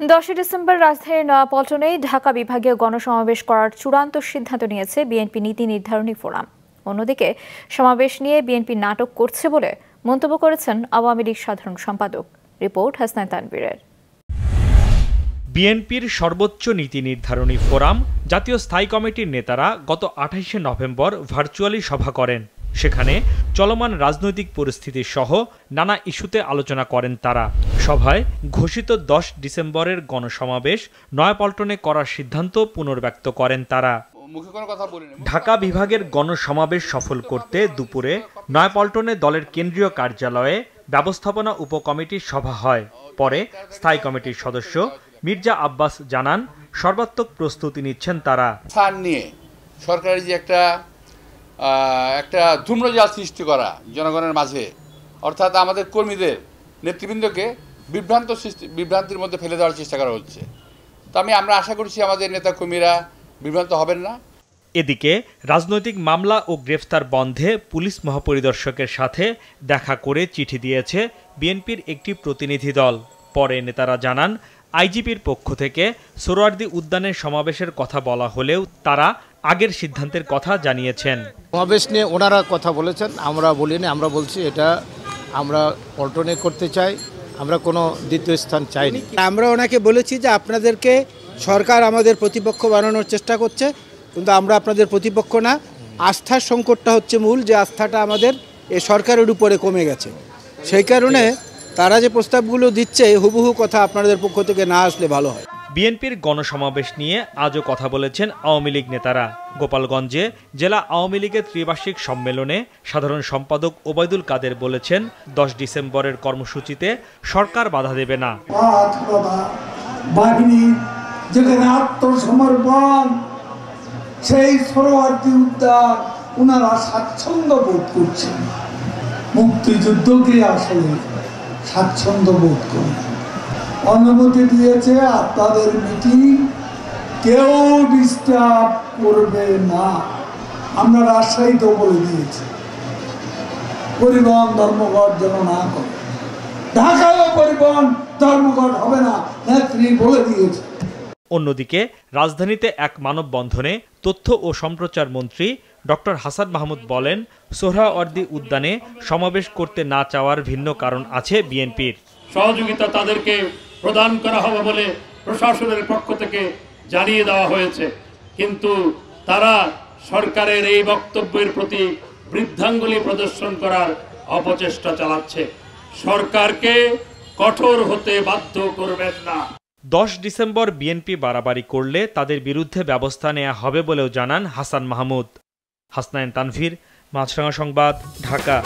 10 December রাজধানীর নয়াপল্টনেই ঢাকা বিভাগীয় গণসমাবেশ করার চূড়ান্ত সিদ্ধান্ত নিয়েছে বিএনপি নীতি নির্ধারণী ফোরাম। অন্যদিকে সমাবেশ নিয়ে বিএনপি নাটক করছে বলে মন্তব্য করেছেন আওয়ামী লীগ সাধারণ সম্পাদক। রিপোর্ট হাসনাত তানবীরের। বিএনপির সর্বোচ্চ নীতি নির্ধারণী ফোরাম জাতীয় স্থায়ী কমিটির নেতারা গত ২৮ নভেম্বর ভার্চুয়ালি সভা করেন। সেখানে চলমান রাজনৈতিক পরিস্থিতি সহ নানা ইস্যুতে আলোচনা করেন তারা। সভায় ঘোষিত 10 ডিসেম্বরের গণসমাবেশ নয়াপল্টনে করার সিদ্ধান্ত পুনর্ব্যক্ত করেন তারা। ঢাকা বিভাগের গণসমাবেশ সফল করতে দুপুরে নয়াপল্টনে দলের কেন্দ্রীয় কার্যালয়ে ব্যবস্থাপনা উপকমিটির সভা হয়। পরে স্থায়ী কমিটির সদস্য মির্জা আব্বাস জানান, সর্বাত্মক প্রস্তুতি নিচ্ছেন তারা। নিয়ে সরকারি যে একটা ধূম্রজাল সৃষ্টি করা জনগণের মাঝে, অর্থাৎ আমাদের কর্মীদের নেতৃবৃন্দকে বিভ্রান্তির মধ্যে ফেলে দেওয়ার চেষ্টা করা হচ্ছে। তো আমরা আশা করছি আমাদের নেতা কর্মীরা বিভ্রান্ত হবেন না। এদিকে রাজনৈতিক মামলা ও গ্রেফতার বন্ধে পুলিশ মহাপরিদর্শকের সাথে দেখা করে চিঠি দিয়েছে বিএনপির একটি প্রতিনিধি দল। পরে নেতারা জানান, আইজিপির পক্ষ থেকে সোহরাওয়ার্দী উদ্যানের সমাবেশের কথা বলা হলেও তারা আগের সিদ্ধান্তের কথা জানিয়েছেন। সমাবেশ নিয়ে ওনারা কথা বলেছেন, আমরা বলিনি। আমরা বলছি এটা আমরা পল্টনে করতে চাই, আমরা কোনো দ্বিতীয় স্থান চাইনি। আমরা ওনাকে বলেছি যে আপনাদেরকে সরকার আমাদের প্রতিপক্ষ বানানোর চেষ্টা করছে, কিন্তু আমরা আপনাদের প্রতিপক্ষ না। আস্থার সংকটটা হচ্ছে মূল, যে আস্থাটা আমাদের এ সরকারের উপরে কমে গেছে। সেই কারণে তারা যে প্রস্তাবগুলো দিচ্ছে হুবহু কথা আপনাদের পক্ষ থেকে না আসলে ভালো হয়। বিএনপির গণসমাবেশ নিয়ে আজও কথা বলেছেন আওয়ামী লীগ নেতারা। গোপালগঞ্জে জেলা আওয়ামী লীগের ত্রিবার্ষিক সম্মেলনে সাধারণ সম্পাদক ওবায়দুল কাদের বলেছেন, 10 ডিসেম্বরের কর্মসূচিতে সরকার বাধা দেবে না। যেখানে আত্মসমর্পণ, সেই সোহরাওয়ার্দী উদ্যান ওনারা স্বাচ্ছন্দ্য বোধ করছেন। মুক্তিযুদ্ধকে আসলে স্বাচ্ছন্দ্য বোধ করছেন। অনুমতি দিয়েছে আপনাদের মিটিং কেউ ডিস্টার্ব করবে না। আমরা রাজশাহীতেও বলে দিয়েছি পরিবহন ধর্মঘট যেন না করে। ঢাকায়ও পরিবহন ধর্মঘট হবে না, নেত্রী বলে দিয়েছে। অন্যদিকে রাজধানীতে এক মানববন্ধনে তথ্য ও সম্প্রচার মন্ত্রী ডক্টর হাসান মাহমুদ বলেন, সোহরাওয়ার্দী উদ্যানে সমাবেশ করতে না চাওয়ার ভিন্ন কারণ আছে। বিএনপির সহযোগিতা তাদেরকে প্রদান করা হবে বলে প্রশাসনের পক্ষ থেকে জানিয়ে দেওয়া হয়েছে, কিন্তু তারা সরকারের এই বক্তব্যের প্রতি বৃদ্ধাঙ্গুলি প্রদর্শন করার অপচেষ্টা চালাচ্ছে। সরকারকে কঠোর হতে বাধ্য করবেন না। 10 ডিসেম্বর বিএনপি বাড়াবাড়ি করলে তাদের বিরুদ্ধে ব্যবস্থা নেওয়া হবে বলেও জানান হাসান মাহমুদ। হাসনাইন তানভীর, মাছরাঙা সংবাদ, ঢাকা।